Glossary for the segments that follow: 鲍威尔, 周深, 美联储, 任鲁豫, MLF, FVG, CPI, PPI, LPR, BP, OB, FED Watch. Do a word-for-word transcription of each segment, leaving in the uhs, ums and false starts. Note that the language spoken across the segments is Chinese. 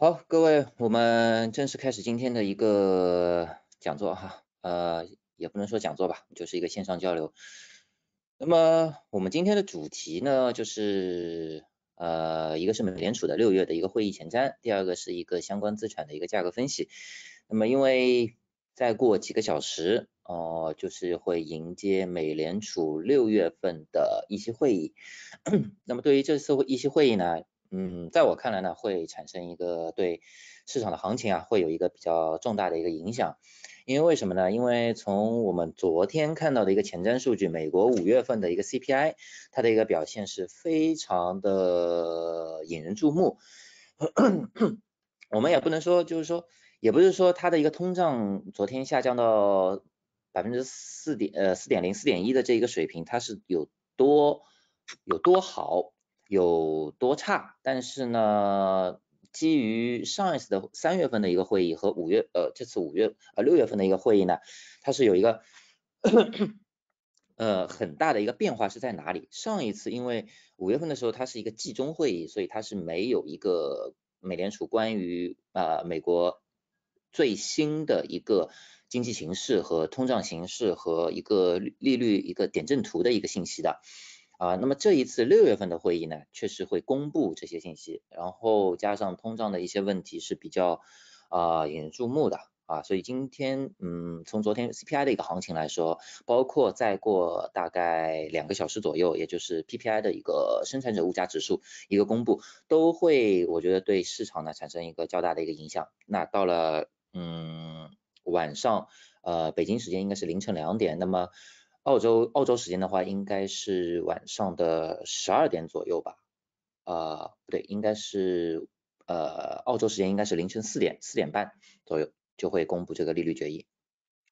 好，各位，我们正式开始今天的一个讲座哈，呃，也不能说讲座吧，就是一个线上交流。那么我们今天的主题呢，就是呃，一个是美联储的六月的一个会议前瞻，第二个是一个相关资产的一个价格分析。那么因为再过几个小时，哦、呃，就是会迎接美联储六月份的议息会议。那么对于这次议息会议呢？嗯，在我看来呢，会产生一个对市场的行情啊，会有一个比较重大的一个影响。因为为什么呢？因为从我们昨天看到的一个前瞻数据，美国五月份的一个 C P I， 它的一个表现是非常的引人注目。我们也不能说，就是说，也不是说它的一个通胀昨天下降到百分之四点呃四点零四点一的这一个水平，它是有多有多好。有多差，但是呢，基于上一次的三月份的一个会议和五月呃这次五月呃六月份的一个会议呢，它是有一个咳咳呃很大的一个变化是在哪里？上一次因为五月份的时候它是一个季中会议，所以它是没有一个美联储关于啊、呃、美国最新的一个经济形势和通胀形势和一个利率一个点阵图的一个信息的。啊，那么这一次六月份的会议呢，确实会公布这些信息，然后加上通胀的一些问题是比较啊、呃、引人注目的啊，所以今天嗯，从昨天 C P I 的一个行情来说，包括再过大概两个小时左右，也就是 P P I 的一个生产者物价指数一个公布，都会我觉得对市场呢产生一个较大的一个影响。那到了嗯晚上呃北京时间应该是凌晨两点，那么。澳洲澳洲时间的话，应该是晚上的十二点左右吧，呃，不对，应该是呃澳洲时间应该是凌晨四点四点半左右就会公布这个利率决议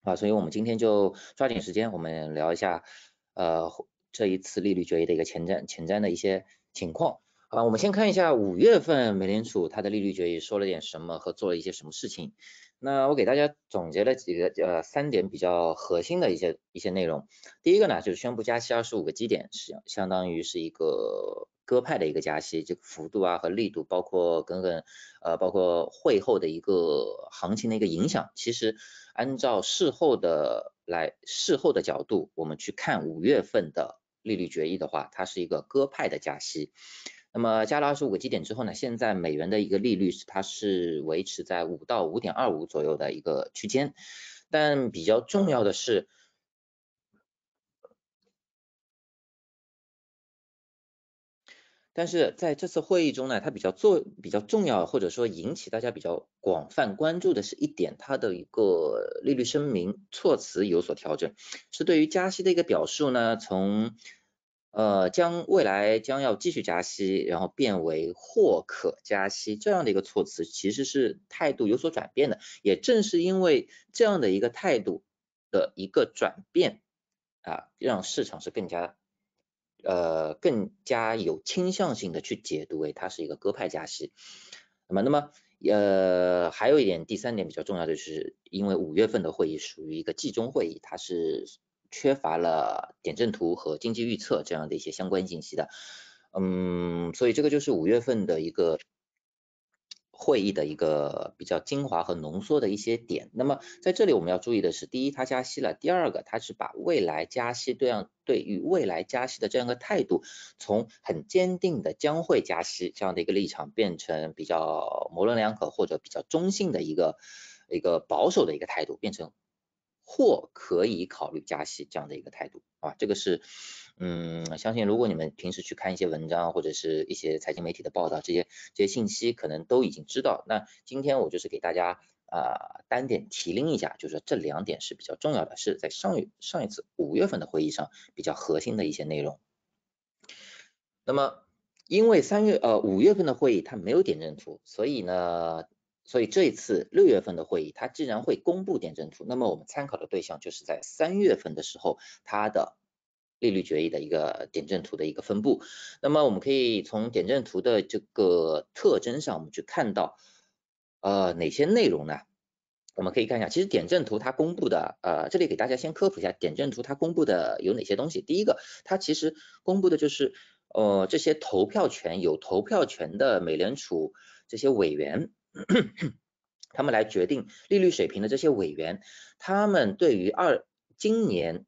啊，所以我们今天就抓紧时间，我们聊一下呃这一次利率决议的一个前瞻前瞻的一些情况啊，我们先看一下五月份美联储它的利率决议说了点什么和做了一些什么事情。那我给大家总结了几个呃三点比较核心的一些一些内容。第一个呢就是宣布加息二十五个基点，是相当于是一个鸽派的一个加息，这个幅度啊和力度，包括跟跟呃包括会后的一个行情的一个影响。其实按照事后的来事后的角度，我们去看五月份的利率决议的话，它是一个鸽派的加息。那么加了二十五个基点之后呢，现在美元的一个利率它是维持在五到五点二五左右的一个区间，但比较重要的是，但是在这次会议中呢，它比较做比较重要或者说引起大家比较广泛关注的是一点，它的一个利率声明措辞有所调整，是对于加息的一个表述呢，从。呃，将未来将要继续加息，然后变为或可加息这样的一个措辞，其实是态度有所转变的。也正是因为这样的一个态度的一个转变啊，让市场是更加呃更加有倾向性的去解读为它是一个鸽派加息。那么，那么呃还有一点，第三点比较重要的就是，因为五月份的会议属于一个季中会议，它是。缺乏了点阵图和经济预测这样的一些相关信息的，嗯，所以这个就是五月份的一个会议的一个比较精华和浓缩的一些点。那么在这里我们要注意的是，第一，它加息了；第二个，它是把未来加息对样对于未来加息的这样一个态度，从很坚定的将会加息这样的一个立场，变成比较模棱两可或者比较中性的一个一个保守的一个态度，变成。或可以考虑加息这样的一个态度啊，这个是嗯，相信如果你们平时去看一些文章或者是一些财经媒体的报道，这些这些信息可能都已经知道。那今天我就是给大家啊、呃、单点提拎一下，就是这两点是比较重要的，是在上一上一次五月份的会议上比较核心的一些内容。那么因为三月呃五月份的会议它没有点阵图，所以呢。所以这一次六月份的会议，它既然会公布点阵图，那么我们参考的对象就是在三月份的时候，它的利率决议的一个点阵图的一个分布。那么我们可以从点阵图的这个特征上，我们去看到呃哪些内容呢？我们可以看一下，其实点阵图它公布的呃，这里给大家先科普一下，点阵图它公布的有哪些东西？第一个，它其实公布的就是呃这些投票权有投票权的美联储这些委员。他们来决定利率水平的这些委员，他们对于二今年、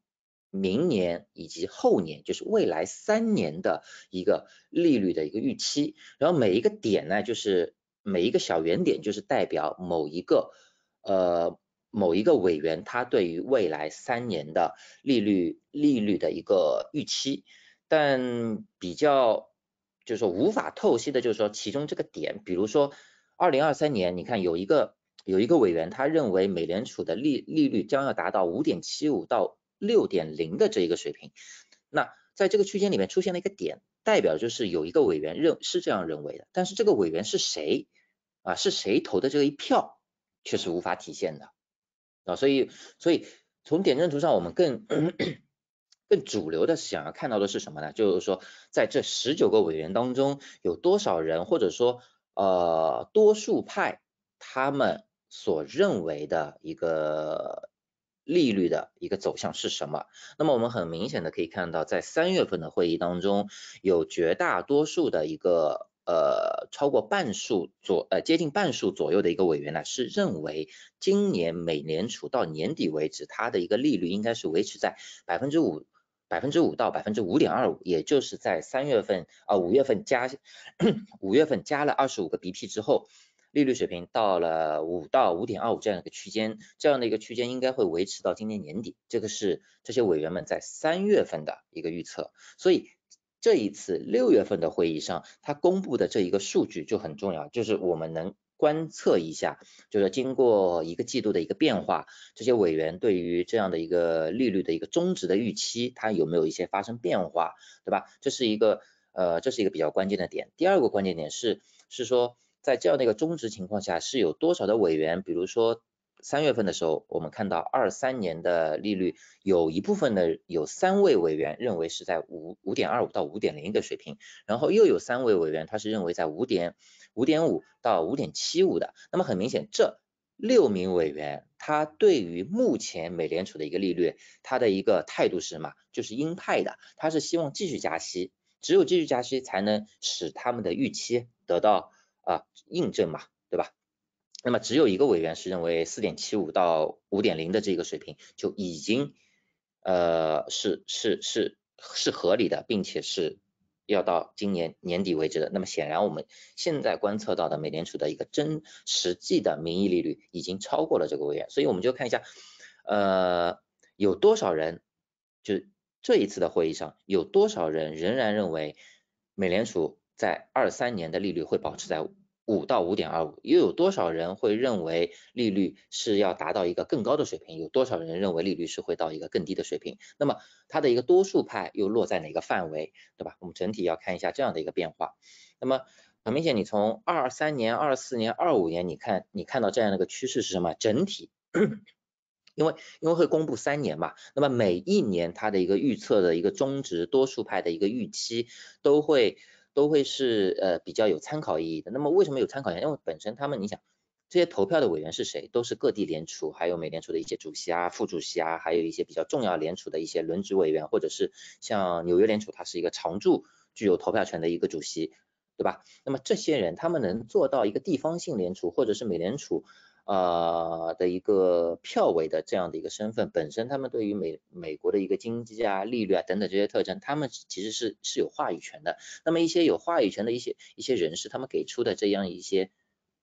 明年以及后年，就是未来三年的一个利率的一个预期。然后每一个点呢，就是每一个小圆点，就是代表某一个呃某一个委员他对于未来三年的利率利率的一个预期。但比较就是说无法透析的，就是说其中这个点，比如说二零二三年，你看有一个有一个委员他认为美联储的利利率将要达到五点七五到 六点零 的这一个水平，那在这个区间里面出现了一个点，代表就是有一个委员认是这样认为的，但是这个委员是谁啊？是谁投的这一票，却是无法体现的啊。所以，所以从点阵图上，我们更更主流的想要看到的是什么呢？就是说，在这十九个委员当中，有多少人或者说呃多数派他们所认为的一个 利率的一个走向是什么？那么我们很明显的可以看到，在三月份的会议当中，有绝大多数的一个呃超过半数左呃接近半数左右的一个委员呢，是认为今年美联储到年底为止，它的一个利率应该是维持在百分之五百分之五到百分之五点二五，也就是在三月份啊五月份加五月份加了二十五个 B P 之后， 利率水平到了五到五点二五这样一个区间，这样的一个区间应该会维持到今年年底，这个是这些委员们在三月份的一个预测。所以这一次六月份的会议上，他公布的这一个数据就很重要，就是我们能观测一下，就是经过一个季度的一个变化，这些委员对于这样的一个利率的一个终值的预期，它有没有一些发生变化，对吧？这是一个呃，这是一个比较关键的点。第二个关键点是是说， 在这样的一个中值情况下，是有多少的委员？比如说三月份的时候，我们看到二三年的利率有一部分的有三位委员认为是在五五点二五到五点零的水平，然后又有三位委员他是认为在五点五点五到五点七五的。那么很明显，这六名委员他对于目前美联储的一个利率，他的一个态度是什么？就是鹰派的，他是希望继续加息，只有继续加息才能使他们的预期得到 啊，印证嘛，对吧？那么只有一个委员是认为 四点七五 到 五点零 的这个水平就已经呃是是是是合理的，并且是要到今年年底为止的。那么显然我们现在观测到的美联储的一个真实际的名义利率已经超过了这个委员，所以我们就看一下呃有多少人，就这一次的会议上有多少人仍然认为美联储 在二三年的利率会保持在五到 五点二五， 又有多少人会认为利率是要达到一个更高的水平？有多少人认为利率是会到一个更低的水平？那么它的一个多数派又落在哪个范围，对吧？我们整体要看一下这样的一个变化。那么很明显，你从二三年、二四年、二五年，你看你看到这样的一个趋势是什么？整体，因为因为会公布三年嘛，那么每一年它的一个预测的一个中值多数派的一个预期都会 都会是呃比较有参考意义的。那么为什么有参考意义？因为本身他们，你想这些投票的委员是谁？都是各地联储，还有美联储的一些主席啊、副主席啊，还有一些比较重要联储的一些轮值委员，或者是像纽约联储，它是一个常驻具有投票权的一个主席，对吧？那么这些人他们能做到一个地方性联储或者是美联储呃的一个票委的这样的一个身份，本身他们对于美美国的一个经济啊、利率啊等等这些特征，他们其实是是有话语权的。那么一些有话语权的一些一些人士，他们给出的这样一些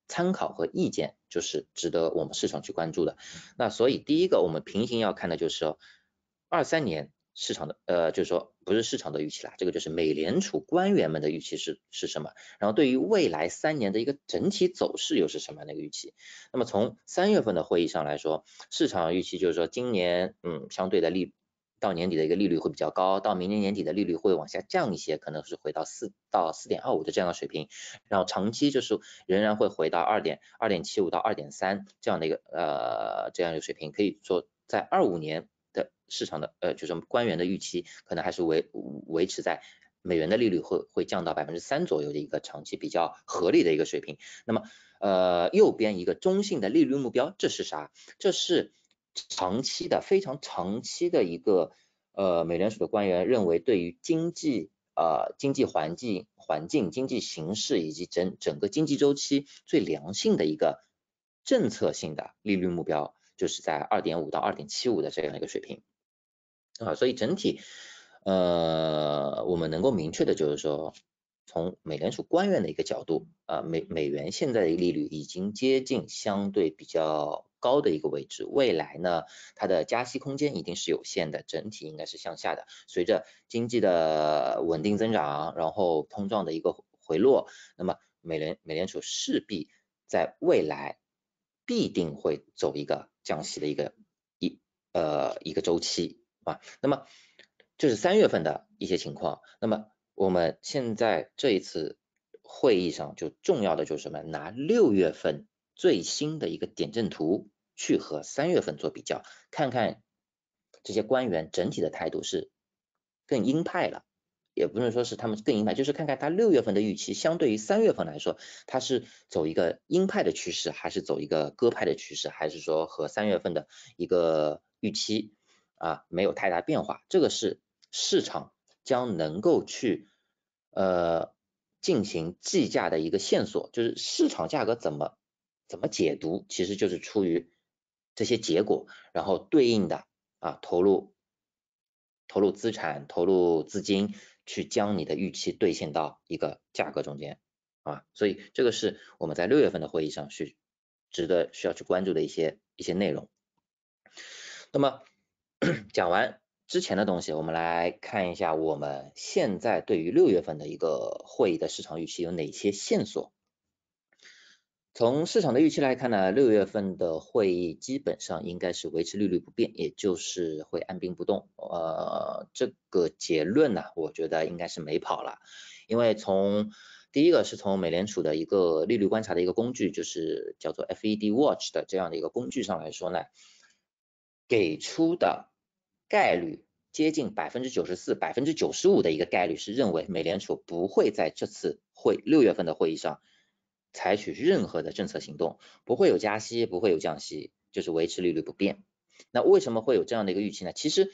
参考和意见，就是值得我们市场去关注的。那所以第一个我们平行要看的就是说，二三年市场的呃就是说不是市场的预期啦，这个就是美联储官员们的预期是是什么？然后对于未来三年的一个整体走势又是什么样的一个预期？那么从三月份的会议上来说，市场预期就是说今年嗯相对的利到年底的一个利率会比较高，到明年年底的利率会往下降一些，可能是回到四到 四点二五 的这样的水平，然后长期就是仍然会回到 二点七五 到 二点三 这样的一个呃这样一个水平，可以说在二五年 的市场的呃，就是官员的预期，可能还是维维持在美元的利率会会降到百分之三左右的一个长期比较合理的一个水平。那么呃，右边一个中性的利率目标，这是啥？这是长期的非常长期的一个呃，美联储的官员认为对于经济呃经济环境、环境、经济形势以及整整个经济周期最良性的一个政策性的利率目标，就是在 二点五到二点七五 的这样一个水平啊。所以整体呃我们能够明确的就是说，从美联储官员的一个角度啊，美美元现在的利率已经接近相对比较高的一个位置，未来呢，它的加息空间一定是有限的，整体应该是向下的。随着经济的稳定增长，然后通胀的一个回落，那么美联美联储势必在未来必定会走一个降息的一个一呃一个周期啊。那么这是三月份的一些情况，那么我们现在这一次会议上就重要的就是什么？拿六月份最新的一个点阵图去和三月份做比较，看看这些官员整体的态度是更鹰派了，也不是说是他们更鹰派，就是看看他六月份的预期相对于三月份来说，他是走一个鹰派的趋势，还是走一个鸽派的趋势，还是说和三月份的一个预期啊没有太大变化？这个是市场将能够去呃进行计价的一个线索，就是市场价格怎么怎么解读，其实就是出于这些结果，然后对应的啊投入投入资产、投入资金，去将你的预期兑现到一个价格中间啊。所以这个是我们在六月份的会议上去值得需要去关注的一些一些内容。那么讲完之前的东西，我们来看一下我们现在对于六月份的一个会议的市场预期有哪些线索。从市场的预期来看呢，六月份的会议基本上应该是维持利率不变，也就是会按兵不动。呃，这个结论呢、啊，我觉得应该是没跑了，因为从第一个是从美联储的一个利率观察的一个工具，就是叫做 F E D Watch 的这样的一个工具上来说呢，给出的概率接近 百分之九十四、百分之九十五 的一个概率是认为美联储不会在这次会六月份的会议上采取任何的政策行动，不会有加息，不会有降息，就是维持利率不变。那为什么会有这样的一个预期呢？其实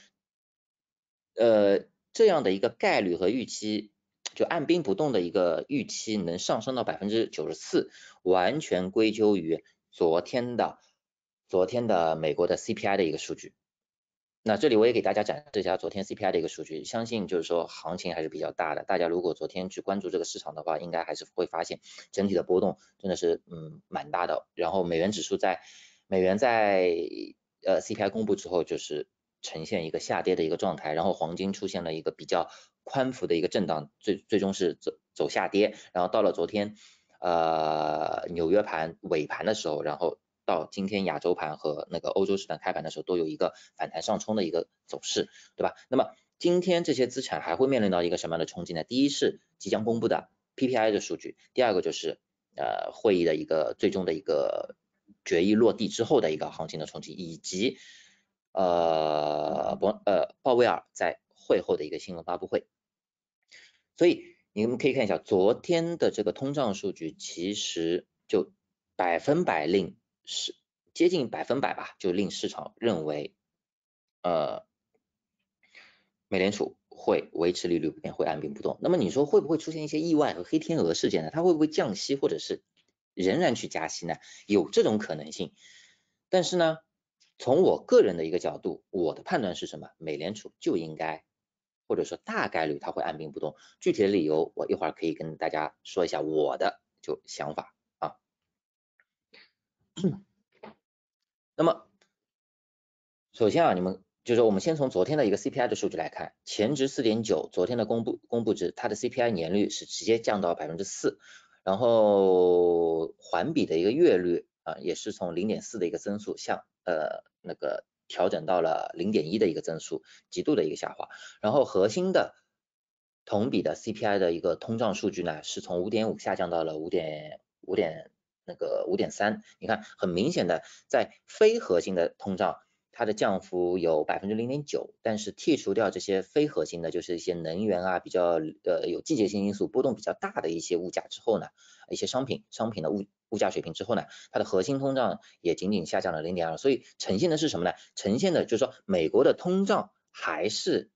呃这样的一个概率和预期，就按兵不动的一个预期能上升到 百分之九十四， 完全归咎于昨天的昨天的美国的 C P I 的一个数据。那这里我也给大家展示一下昨天 C P I 的一个数据，相信就是说行情还是比较大的，大家如果昨天去关注这个市场的话，应该还是会发现整体的波动真的是嗯蛮大的。然后美元指数在美元在呃 C P I 公布之后就是呈现一个下跌的一个状态，然后黄金出现了一个比较宽幅的一个震荡，最最终是走走下跌，然后到了昨天呃纽约盘尾盘的时候，然后到今天亚洲盘和那个欧洲市场开盘的时候都有一个反弹上冲的一个走势，对吧？那么今天这些资产还会面临到一个什么样的冲击呢？第一是即将公布的 P P I 的数据，第二个就是呃会议的一个最终的一个决议落地之后的一个行情的冲击，以及呃鲍呃鲍威尔在会后的一个新闻发布会。所以你们可以看一下昨天的这个通胀数据，其实就百分百令是接近百分百吧，就令市场认为，呃，美联储会维持利率不变，会按兵不动。那么你说会不会出现一些意外和黑天鹅事件呢？它会不会降息或者是仍然去加息呢？有这种可能性。但是呢，从我个人的一个角度，我的判断是什么？美联储就应该，或者说大概率它会按兵不动。具体的理由我一会儿可以跟大家说一下我的就想法。那么首先啊，你们就是我们先从昨天的一个 C P I 的数据来看，前值 四点九， 昨天的公布公布值，它的 C P I 年率是直接降到 百分之四， 然后环比的一个月率啊，也是从 零点四 的一个增速向呃那个调整到了 零点一 的一个增速，极度的一个下滑。然后核心的同比的 C P I 的一个通胀数据呢，是从 五点五 下降到了 5.5.那个 五点三， 你看很明显的在非核心的通胀它的降幅有 百分之零点九， 但是剔除掉这些非核心的，就是一些能源啊比较呃有季节性因素波动比较大的一些物价之后呢，一些商品商品的物物价水平之后呢，它的核心通胀也仅仅下降了 零点二， 所以呈现的是什么呢？呈现的就是说美国的通胀还是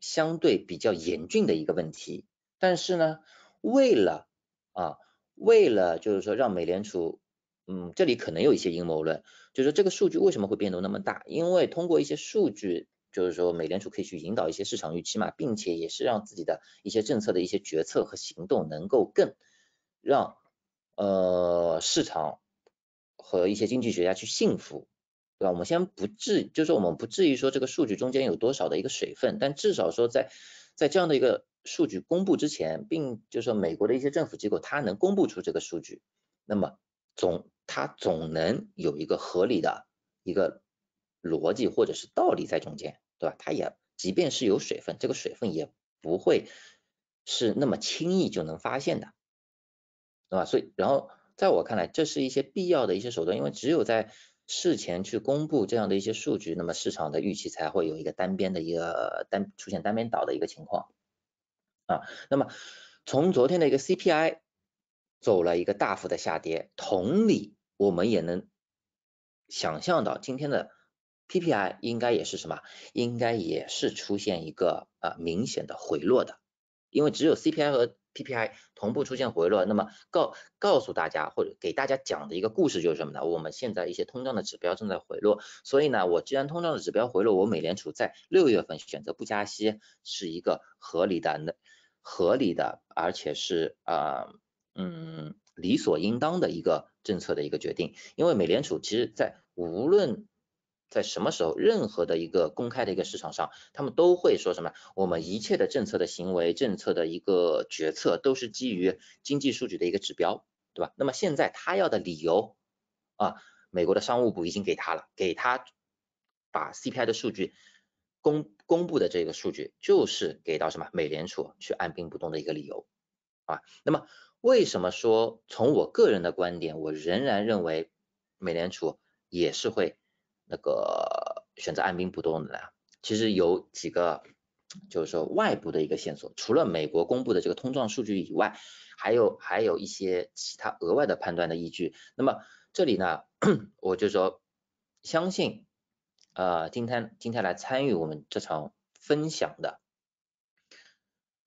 相对比较严峻的一个问题。但是呢，为了啊，为了就是说让美联储，嗯，这里可能有一些阴谋论，就是说这个数据为什么会变动那么大？因为通过一些数据，就是说美联储可以去引导一些市场预期嘛，并且也是让自己的一些政策的一些决策和行动能够更让呃市场和一些经济学家去信服，对吧？我们先不至，就是我们不至于说这个数据中间有多少的一个水分，但至少说在在这样的一个数据公布之前，并就是说美国的一些政府机构它能公布出这个数据，那么总它总能有一个合理的一个逻辑或者是道理在中间，对吧？它也即便是有水分，这个水分也不会是那么轻易就能发现的，对吧？所以然后在我看来，这是一些必要的一些手段，因为只有在事前去公布这样的一些数据，那么市场的预期才会有一个单边的一个单出现单边倒的一个情况啊。那么从昨天的一个 C P I 走了一个大幅的下跌，同理我们也能想象到今天的 P P I 应该也是什么，应该也是出现一个啊明显的回落的，因为只有 C P I 和P P I 同步出现回落，那么告告诉大家或者给大家讲的一个故事就是什么呢？我们现在一些通胀的指标正在回落，所以呢，我既然通胀的指标回落，我美联储在六月份选择不加息是一个合理的、合理的，而且是啊、呃、嗯理所应当的一个政策的一个决定，因为美联储其实在无论在什么时候，任何的一个公开的一个市场上，他们都会说什么？我们一切的政策的行为、政策的一个决策都是基于经济数据的一个指标，对吧？那么现在他要的理由啊，美国的商务部已经给他了，给他把 C P I 的数据公公布的这个数据，就是给到什么？美联储去按兵不动的一个理由啊。那么为什么说从我个人的观点，我仍然认为美联储也是会那个选择按兵不动的呢？其实有几个就是说外部的一个线索，除了美国公布的这个通胀数据以外，还有还有一些其他额外的判断的依据。那么这里呢，我就说相信呃今天今天来参与我们这场分享的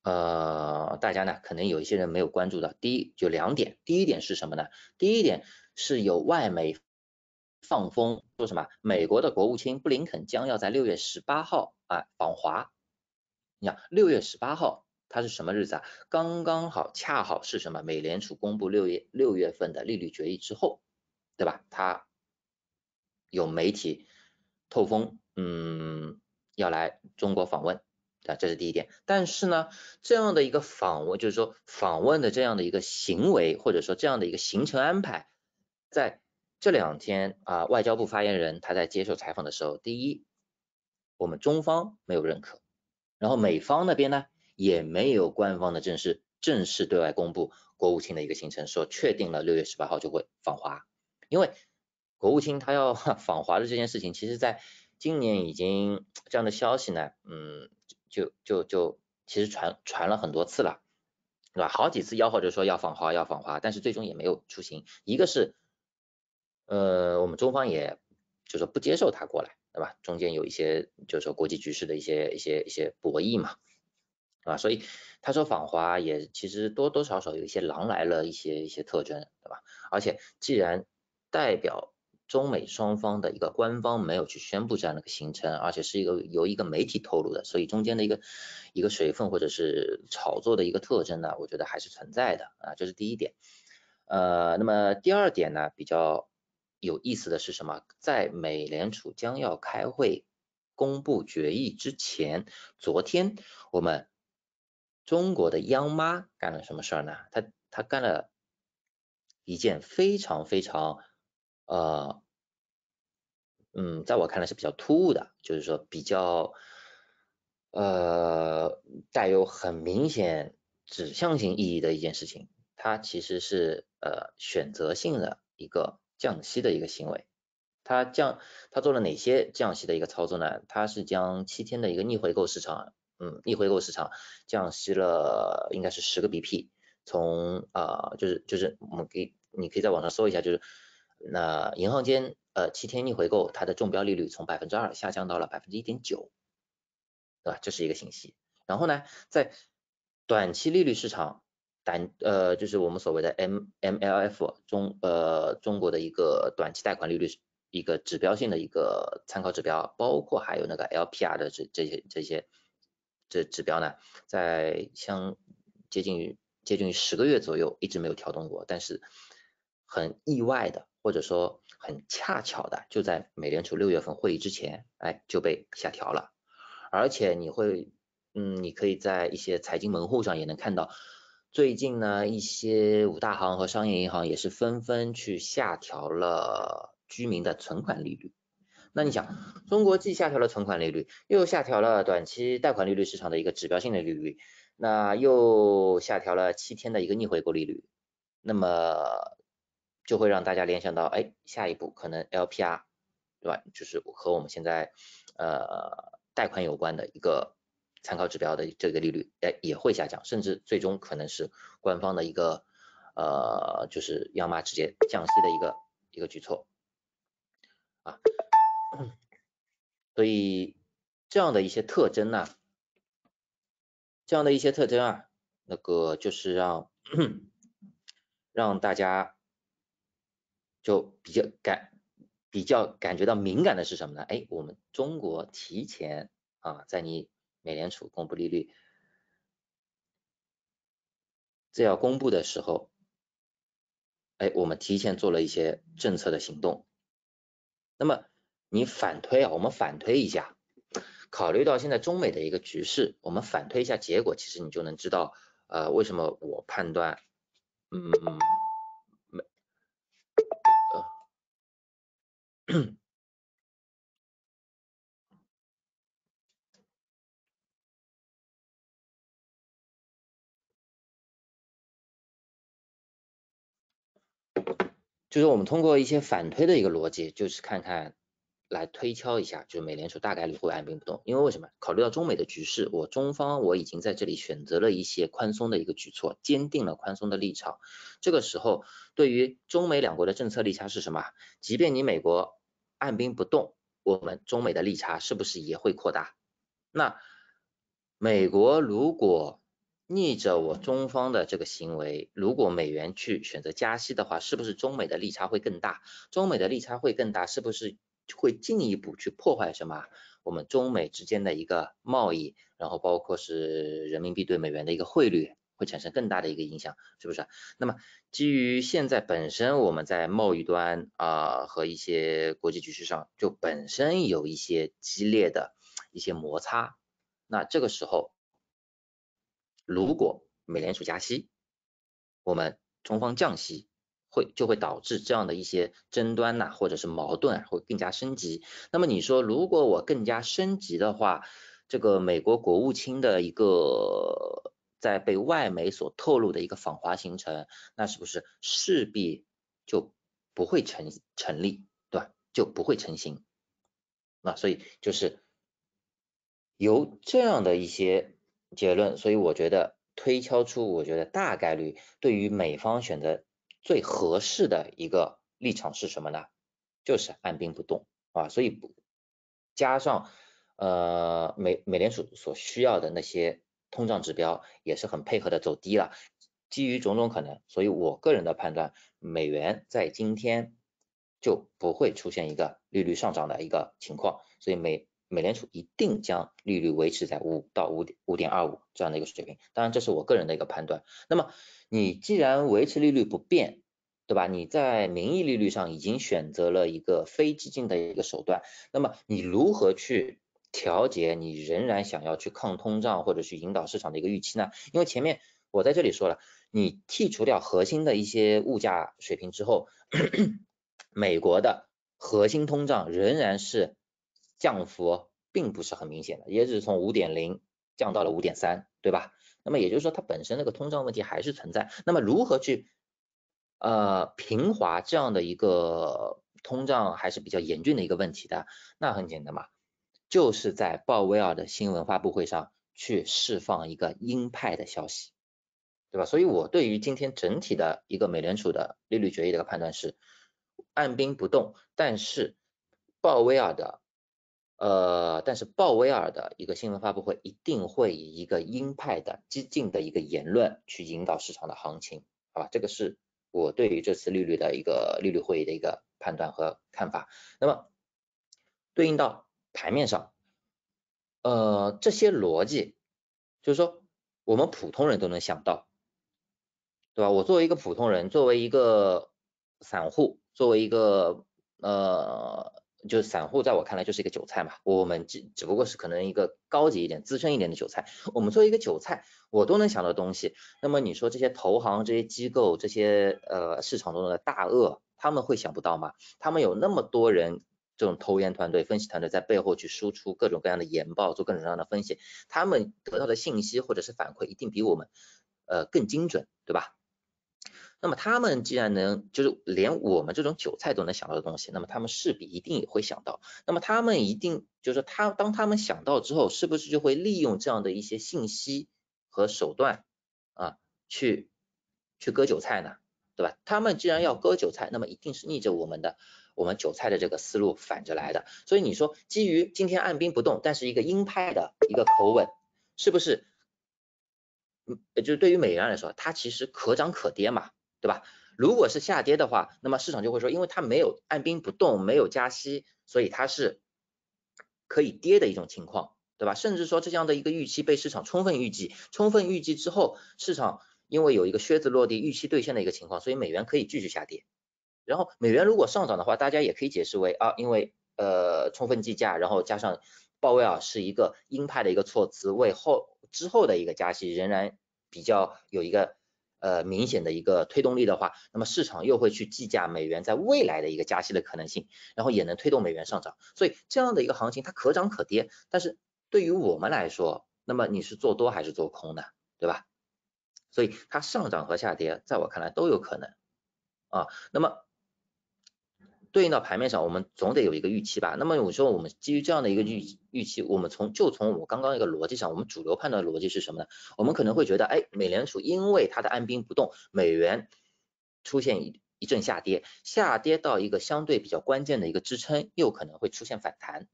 呃大家呢，可能有一些人没有关注到，第一就两点，第一点是什么呢？第一点是有外媒放风说什么？美国的国务卿布林肯将要在六月十八号啊访华。你看六月十八号它是什么日子啊？刚刚好，恰好是什么？美联储公布六月六月份的利率决议之后，对吧？它有媒体透风，嗯，要来中国访问啊，这是第一点。但是呢，这样的一个访问，就是说访问的这样的一个行为，或者说这样的一个行程安排，在这两天啊、呃，外交部发言人他在接受采访的时候，第一，我们中方没有认可，然后美方那边呢也没有官方的正式正式对外公布国务卿的一个行程，说确定了六月十八号就会访华。因为国务卿他要访华的这件事情，其实在今年已经这样的消息呢，嗯，就就就其实传传了很多次了，对吧？好几次吆喝着说要访华要访华，但是最终也没有出行。一个是呃，我们中方也就是不接受他过来，对吧？中间有一些就是说国际局势的一些一些一些博弈嘛，啊，所以他说访华也其实多多少少有一些狼来了一些一些特征，对吧？而且既然代表中美双方的一个官方没有去宣布这样的一个行程，而且是一个由一个媒体透露的，所以中间的一个一个水分或者是炒作的一个特征呢，我觉得还是存在的啊，这是第一点。呃，那么第二点呢，比较有意思的是什么？在美联储将要开会公布决议之前，昨天我们中国的央妈干了什么事儿呢？她她干了一件非常非常呃嗯，在我看来是比较突兀的，就是说比较呃带有很明显指向性意义的一件事情。它其实是呃选择性的一个降息的一个行为，他降他做了哪些降息的一个操作呢？他是将七天的一个逆回购市场，嗯，逆回购市场降息了，应该是十个 B P， 从啊、呃、就是就是我们给你可以在网上搜一下，就是那银行间呃七天逆回购它的中标利率从百分之二下降到了百分之一点九，对吧？这是一个信息。然后呢，在短期利率市场，短呃就是我们所谓的 M M L F 中呃中国的一个短期贷款利率一个指标性的一个参考指标，包括还有那个 L P R 的这这些这些这指标呢，在相接近于接近于十个月左右一直没有调动过，但是很意外的或者说很恰巧的就在美联储六月份会议之前，哎就被下调了，而且你会嗯你可以在一些财经门户上也能看到。最近呢，一些五大行和商业银行也是纷纷去下调了居民的存款利率。那你想，中国既下调了存款利率，又下调了短期贷款利率市场的一个指标性的利率，那又下调了七天的一个逆回购利率，那么就会让大家联想到，哎，下一步可能 L P R 对吧？就是和我们现在呃贷款有关的一个。参考指标的这个利率，哎，也会下降，甚至最终可能是官方的一个呃，就是央妈直接降息的一个一个举措啊。所以这样的一些特征呢、啊，这样的一些特征啊，那个就是让让大家就比较感比较感觉到敏感的是什么呢？哎，我们中国提前啊，在你美联储公布利率，这要公布的时候，哎，我们提前做了一些政策的行动。那么你反推啊，我们反推一下，考虑到现在中美的一个局势，我们反推一下结果，其实你就能知道，呃，为什么我判断，嗯，没，呃。就是我们通过一些反推的一个逻辑，就是看看来推敲一下，就是美联储大概率会按兵不动，因为为什么？考虑到中美的局势，我中方我已经在这里选择了一些宽松的一个举措，坚定了宽松的立场。这个时候，对于中美两国的政策利差是什么？即便你美国按兵不动，我们中美的利差是不是也会扩大？那美国如果逆着我中方的这个行为，如果美元去选择加息的话，是不是中美的利差会更大？中美的利差会更大，是不是会进一步去破坏什么？我们中美之间的一个贸易，然后包括是人民币对美元的一个汇率，会产生更大的一个影响，是不是？那么基于现在本身我们在贸易端啊、呃、和一些国际局势上，就本身有一些激烈的一些摩擦，那这个时候。如果美联储加息，我们中方降息，会就会导致这样的一些争端呐、啊，或者是矛盾、啊、会更加升级。那么你说，如果我更加升级的话，这个美国国务卿的一个在被外媒所透露的一个访华行程，那是不是势必就不会成成立，对吧？就不会成型。那所以就是由这样的一些。结论，所以我觉得推敲出，我觉得大概率对于美方选择最合适的一个立场是什么呢？就是按兵不动啊，所以加上呃美美联储所需要的那些通胀指标也是很配合的走低了，基于种种可能，所以我个人的判断，美元在今天就不会出现一个利率上涨的一个情况，所以美。美联储一定将利率维持在五到五点五点二五这样的一个水平，当然这是我个人的一个判断。那么你既然维持利率不变，对吧？你在名义利率上已经选择了一个非激进的一个手段，那么你如何去调节你仍然想要去抗通胀或者去引导市场的一个预期呢？因为前面我在这里说了，你剔除掉核心的一些物价水平之后，咳咳美国的核心通胀仍然是。降幅并不是很明显的，也只是从 五点零 降到了 五点三， 对吧？那么也就是说它本身那个通胀问题还是存在，那么如何去呃平滑这样的一个通胀还是比较严峻的一个问题的，那很简单嘛，就是在鲍威尔的新闻发布会上去释放一个鹰派的消息，对吧？所以我对于今天整体的一个美联储的利率决议的一个判断是按兵不动，但是鲍威尔的呃，但是鲍威尔的一个新闻发布会一定会以一个鹰派的激进的一个言论去引导市场的行情，好吧？这个是我对于这次利率的一个利率会议的一个判断和看法。那么对应到盘面上，呃，这些逻辑就是说我们普通人都能想到，对吧？我作为一个普通人，作为一个散户，作为一个呃。就是散户在我看来就是一个韭菜嘛，我们只只不过是可能一个高级一点、资深一点的韭菜。我们作为一个韭菜，我都能想到东西。那么你说这些投行、这些机构、这些呃市场中的大鳄，他们会想不到吗？他们有那么多人，这种投研团队、分析团队在背后去输出各种各样的研报，做各种各样的分析，他们得到的信息或者是反馈一定比我们呃更精准，对吧？那么他们既然能，就是连我们这种韭菜都能想到的东西，那么他们势必一定也会想到。那么他们一定就是他，当他们想到之后，是不是就会利用这样的一些信息和手段啊，去去割韭菜呢？对吧？他们既然要割韭菜，那么一定是逆着我们的我们韭菜的这个思路反着来的。所以你说，基于今天按兵不动，但是一个鹰派的一个口吻，是不是？就是对于美元来说，它其实可涨可跌嘛。对吧？如果是下跌的话，那么市场就会说，因为它没有按兵不动，没有加息，所以它是可以跌的一种情况，对吧？甚至说这样的一个预期被市场充分预计，充分预计之后，市场因为有一个靴子落地、预期兑现的一个情况，所以美元可以继续下跌。然后美元如果上涨的话，大家也可以解释为啊，因为呃充分计价，然后加上鲍威尔是一个鹰派的一个措辞，为后之后的一个加息仍然比较有一个。呃，明显的一个推动力的话，那么市场又会去计价美元在未来的一个加息的可能性，然后也能推动美元上涨。所以这样的一个行情它可涨可跌，但是对于我们来说，那么你是做多还是做空呢？对吧？所以它上涨和下跌，在我看来都有可能啊。那么对应到盘面上，我们总得有一个预期吧？那么我说我们基于这样的一个预预期，我们从就从我刚刚一个逻辑上，我们主流判断的逻辑是什么呢？我们可能会觉得，哎，美联储因为它的按兵不动，美元出现一一阵下跌，下跌到一个相对比较关键的一个支撑，又可能会出现反弹，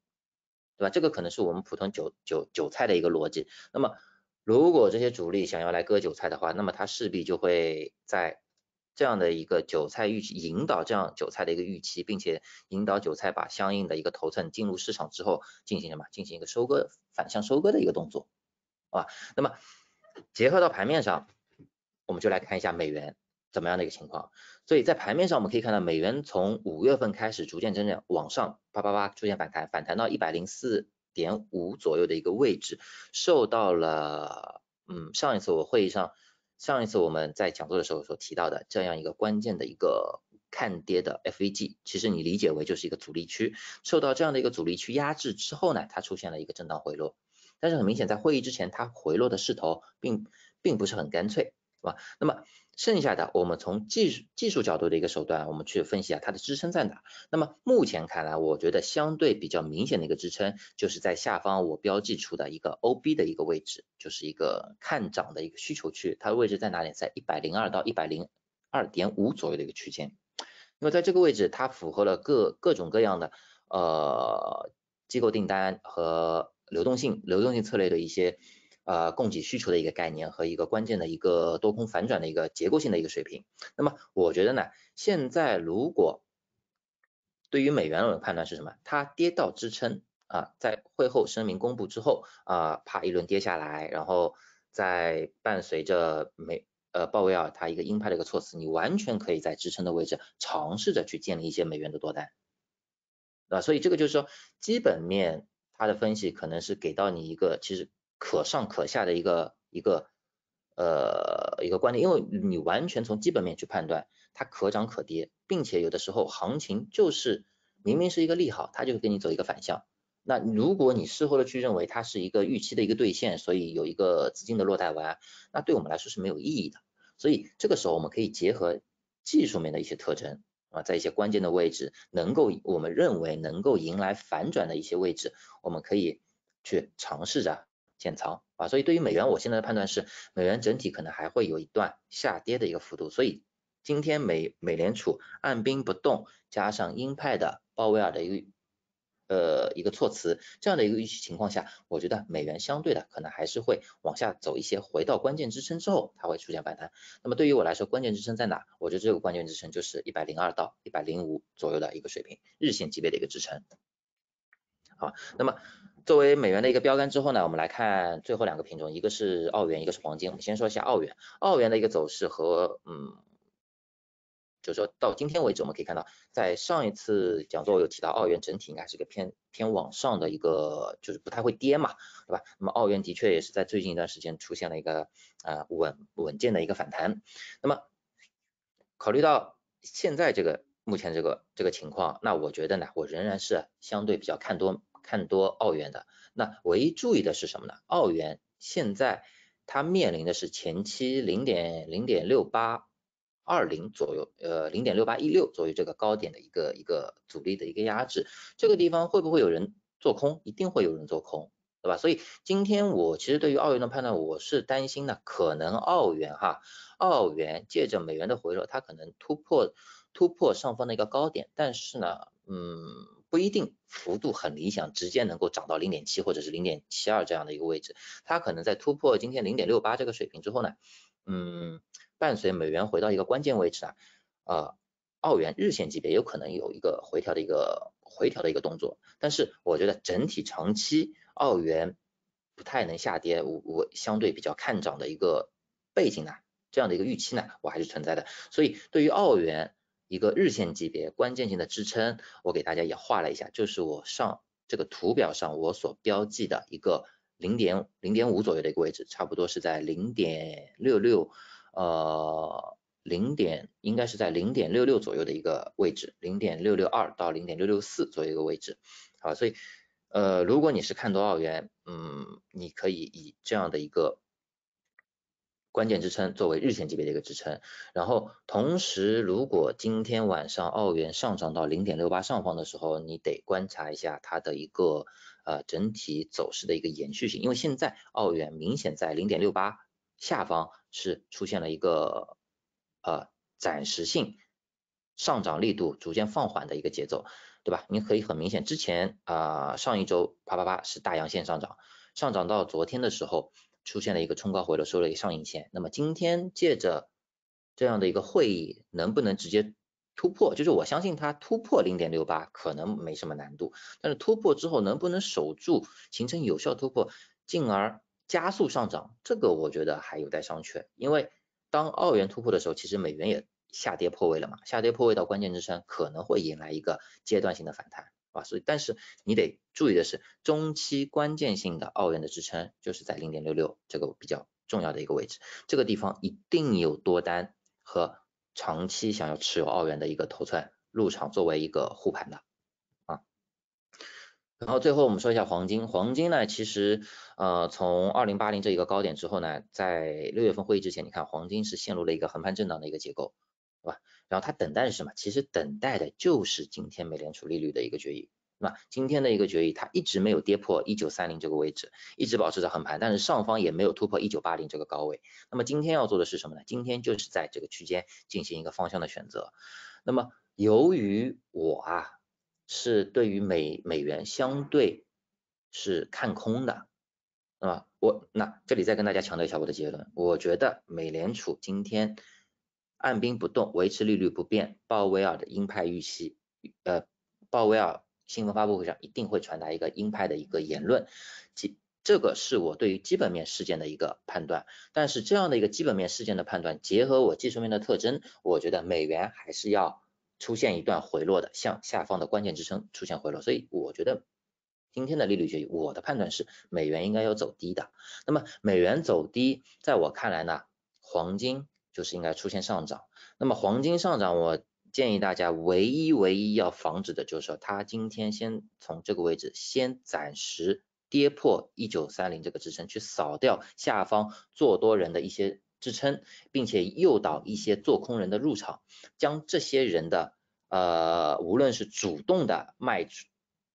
对吧？这个可能是我们普通韭韭韭菜的一个逻辑。那么如果这些主力想要来割韭菜的话，那么它势必就会在这样的一个韭菜预期，引导这样韭菜的一个预期，并且引导韭菜把相应的一个头寸进入市场之后，进行什么？进行一个收割，反向收割的一个动作啊。那么结合到盘面上，我们就来看一下美元怎么样的一个情况。所以在盘面上我们可以看到，美元从五月份开始逐渐增长往上，叭叭叭出现反弹，反弹到 一百零四点五 左右的一个位置，受到了嗯上一次我会议上。上一次我们在讲座的时候所提到的这样一个关键的一个看跌的 F V G， 其实你理解为就是一个阻力区，受到这样的一个阻力区压制之后呢，它出现了一个震荡回落，但是很明显在会议之前它回落的势头并并不是很干脆，对吧？那么剩下的我们从技术技术角度的一个手段，我们去分析啊它的支撑在哪。那么目前看来，我觉得相对比较明显的一个支撑就是在下方我标记出的一个 O B 的一个位置，就是一个看涨的一个需求区，它的位置在哪里？在一百零二到一百零二点五 左右的一个区间。因为在这个位置它符合了各各种各样的呃机构订单和流动性流动性策略的一些呃，供给需求的一个概念和一个关键的一个多空反转的一个结构性的一个水平。那么我觉得呢，现在如果对于美元我的判断是什么？它跌到支撑啊，在会后声明公布之后啊，啪一轮跌下来，然后再伴随着美呃鲍威尔他一个鹰派的一个措辞，你完全可以在支撑的位置尝试着去建立一些美元的多单啊。所以这个就是说，基本面它的分析可能是给到你一个其实。可上可下的一个一个呃一个观点，因为你完全从基本面去判断它可涨可跌，并且有的时候行情就是明明是一个利好，它就给你走一个反向。那如果你事后的去认为它是一个预期的一个兑现，所以有一个资金的落袋为安，那对我们来说是没有意义的。所以这个时候我们可以结合技术面的一些特征啊，在一些关键的位置能够我们认为能够迎来反转的一些位置，我们可以去尝试着减仓啊。所以对于美元，我现在的判断是，美元整体可能还会有一段下跌的一个幅度。所以今天美美联储按兵不动，加上鹰派的鲍威尔的一个呃一个措辞，这样的一个预期情况下，我觉得美元相对的可能还是会往下走一些，回到关键支撑之后，它会出现反弹。那么对于我来说，关键支撑在哪？我觉得这个关键支撑就是一百零二到一百零五左右的一个水平，日线级别的一个支撑。好，那么作为美元的一个标杆之后呢，我们来看最后两个品种，一个是澳元，一个是黄金。我们先说一下澳元，澳元的一个走势和嗯。就是说到今天为止，我们可以看到，在上一次讲座我有提到，澳元整体应该是个偏偏往上的一个，就是不太会跌嘛，对吧？那么澳元的确也是在最近一段时间出现了一个呃稳稳健的一个反弹。那么考虑到现在这个目前这个这个情况，那我觉得呢，我仍然是相对比较看多看多澳元的。那唯一注意的是什么呢？澳元现在它面临的是前期零点零点六八。二零左右，呃，零点六八一六左右这个高点的一个一个阻力的一个压制，这个地方会不会有人做空？一定会有人做空，对吧？所以今天我其实对于澳元的判断，我是担心呢，可能澳元哈，澳元借着美元的回落，它可能突破突破上方的一个高点，但是呢，嗯。不一定幅度很理想，直接能够涨到 零点七 或者是 零点七二 这样的一个位置，它可能在突破今天 零点六八 这个水平之后呢，嗯，伴随美元回到一个关键位置啊，呃，澳元日线级别有可能有一个回调的一个回调的一个动作，但是我觉得整体长期澳元不太能下跌，我我相对比较看涨的一个背景呢，这样的一个预期呢，我还是存在的，所以对于澳元。一个日线级别关键性的支撑，我给大家也画了一下，就是我上这个图表上我所标记的一个零点零点五左右的一个位置，差不多是在零点六六，呃，零点应该是在零点六六左右的一个位置，零点六六二到零点六六四左右一个位置，好，所以呃，如果你是看多澳元，嗯，你可以以这样的一个。关键支撑作为日线级别的一个支撑，然后同时，如果今天晚上澳元上涨到 零点六八 上方的时候，你得观察一下它的一个呃整体走势的一个延续性，因为现在澳元明显在 零点六八 下方是出现了一个呃暂时性上涨力度逐渐放缓的一个节奏，对吧？你可以很明显，之前啊、呃、上一周啪啪啪是大阳线上涨，上涨到昨天的时候。出现了一个冲高回落，收了一个上影线。那么今天借着这样的一个会议，能不能直接突破？就是我相信它突破 零点六八 可能没什么难度，但是突破之后能不能守住，形成有效突破，进而加速上涨，这个我觉得还有待商榷。因为当澳元突破的时候，其实美元也下跌破位了嘛，下跌破位到关键支撑，可能会迎来一个阶段性的反弹。啊，所以但是你得注意的是，中期关键性的澳元的支撑就是在 零点六六 这个比较重要的一个位置，这个地方一定有多单和长期想要持有澳元的一个头寸入场作为一个护盘的啊。然后最后我们说一下黄金，黄金呢其实呃从二零八零这一个高点之后呢，在六月份会议之前，你看黄金是陷入了一个横盘震荡的一个结构。对吧？然后它等待是什么？其实等待的就是今天美联储利率的一个决议。那今天的一个决议，它一直没有跌破一九三零这个位置，一直保持着横盘，但是上方也没有突破一九八零这个高位。那么今天要做的是什么呢？今天就是在这个区间进行一个方向的选择。那么由于我啊是对于美美元相对是看空的，那么我那这里再跟大家强调一下我的结论，我觉得美联储今天。按兵不动，维持利率不变。鲍威尔的鹰派预期，呃，鲍威尔新闻发布会上一定会传达一个鹰派的一个言论，即这个是我对于基本面事件的一个判断。但是这样的一个基本面事件的判断，结合我技术面的特征，我觉得美元还是要出现一段回落的，向下方的关键支撑出现回落。所以我觉得今天的利率决议，我的判断是美元应该要走低的。那么美元走低，在我看来呢，黄金。就是应该出现上涨，那么黄金上涨，我建议大家唯一唯一要防止的就是说，它今天先从这个位置先暂时跌破一九三零这个支撑，去扫掉下方做多人的一些支撑，并且诱导一些做空人的入场，将这些人的呃无论是主动的卖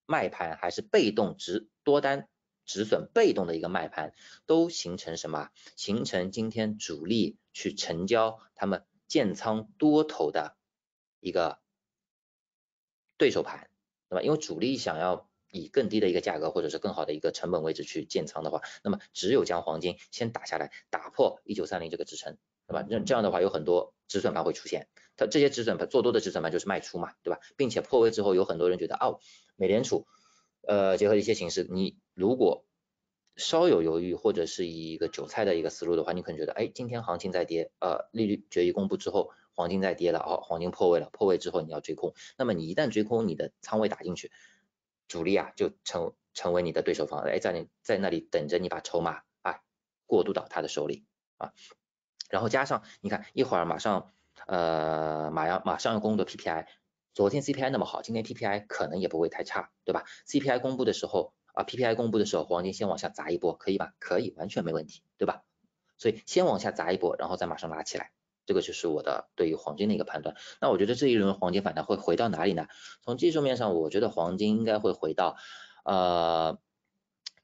卖盘还是被动直多单止损被动的一个卖盘，都形成什么？形成今天主力去成交他们建仓多头的一个对手盘，对吧？因为主力想要以更低的一个价格或者是更好的一个成本位置去建仓的话，那么只有将黄金先打下来，打破一九三零这个支撑，对吧？那这样的话有很多止损盘会出现，它这些止损盘做多的止损盘就是卖出嘛，对吧？并且破位之后有很多人觉得哦，美联储呃结合一些形式，你如果稍有犹豫或者是以一个韭菜的一个思路的话，你可能觉得哎，今天行情在跌，呃利率决议公布之后黄金在跌了，哦黄金破位了，破位之后你要追空，那么你一旦追空，你的仓位打进去，主力啊就成成为你的对手方，哎在你在那里等着你把筹码啊过渡到他的手里啊，然后加上你看一会儿马上呃马上马上要公布的 P P I， 昨天 C P I 那么好，今天 P P I 可能也不会太差，对吧？ C P I 公布的时候啊 P P I 公布的时候，黄金先往下砸一波，可以吧？可以，完全没问题，对吧？所以先往下砸一波，然后再马上拉起来，这个就是我的对于黄金的一个判断。那我觉得这一轮黄金反弹会回到哪里呢？从技术面上，我觉得黄金应该会回到呃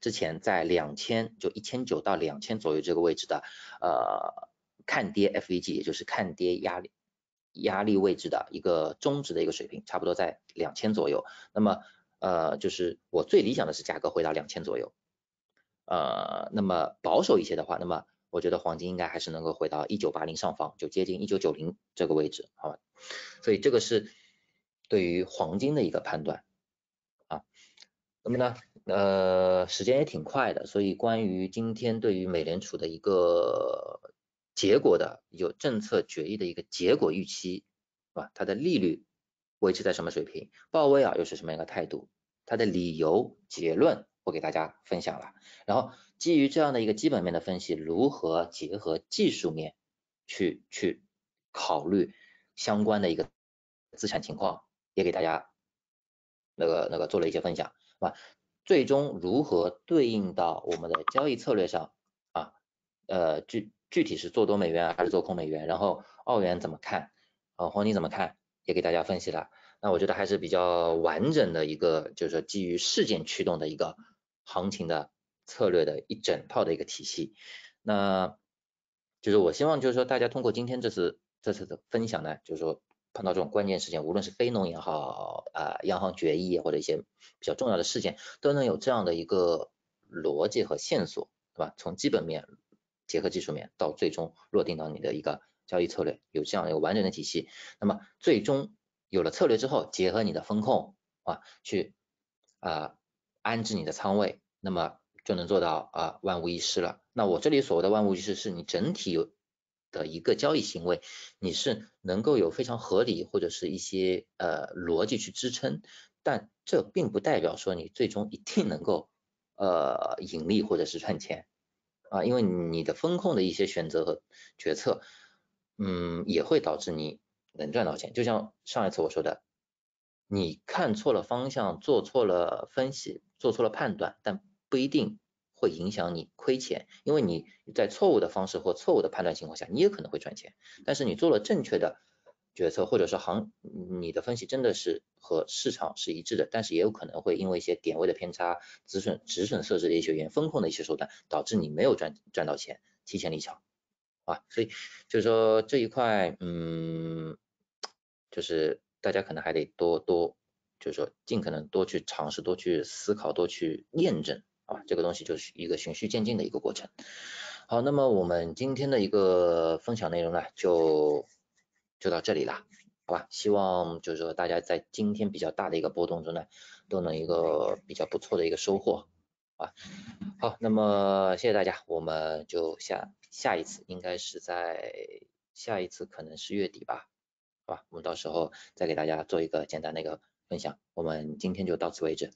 之前在两千就一千九到两千左右这个位置的呃看跌 F V G， 也就是看跌压力压力位置的一个中值的一个水平，差不多在两千左右。那么呃，就是我最理想的是价格回到两千左右，呃，那么保守一些的话，那么我觉得黄金应该还是能够回到一九八零上方，就接近一九九零这个位置，好吧？所以这个是对于黄金的一个判断啊。那么呢，呃，时间也挺快的，所以关于今天对于美联储的一个结果的有政策决议的一个结果预期，啊，它的利率维持在什么水平？鲍威尔又是什么样一个态度？他的理由、结论我给大家分享了。然后基于这样的一个基本面的分析，如何结合技术面去去考虑相关的一个资产情况，也给大家那个那个做了一些分享，啊，最终如何对应到我们的交易策略上啊？呃，具具体是做多美元还是做空美元？然后澳元怎么看？啊，黄金怎么看？也给大家分析了，那我觉得还是比较完整的一个，就是基于事件驱动的一个行情的策略的一整套的一个体系。那就是我希望就是说大家通过今天这次这次的分享呢，就是说碰到这种关键事件，无论是非农也好，啊、呃、央行决议或者一些比较重要的事件，都能有这样的一个逻辑和线索，对吧？从基本面结合技术面，到最终落定到你的一个交易策略，有这样一个完整的体系，那么最终有了策略之后，结合你的风控啊，去啊、呃、安置你的仓位，那么就能做到啊、呃、万无一失了。那我这里所谓的万无一失，是你整体有的一个交易行为，你是能够有非常合理或者是一些呃逻辑去支撑，但这并不代表说你最终一定能够呃盈利或者是赚钱啊，因为你的风控的一些选择和决策。嗯，也会导致你能赚到钱。就像上一次我说的，你看错了方向，做错了分析，做错了判断，但不一定会影响你亏钱，因为你在错误的方式或错误的判断情况下，你也可能会赚钱。但是你做了正确的决策，或者是行，你的分析真的是和市场是一致的，但是也有可能会因为一些点位的偏差、止损、止损设置的一些原风控的一些手段，导致你没有赚赚到钱，提前离场。啊，所以就是说这一块，嗯，就是大家可能还得多多，就是说尽可能多去尝试，多去思考，多去验证，啊，这个东西就是一个循序渐进的一个过程。好，那么我们今天的一个分享内容呢，就就到这里了，好吧？希望就是说大家在今天比较大的一个波动中呢，都能一个比较不错的一个收获。啊，好，那么谢谢大家，我们就下下一次应该是在下一次可能是月底吧，好吧，我们到时候再给大家做一个简单的一个分享，我们今天就到此为止。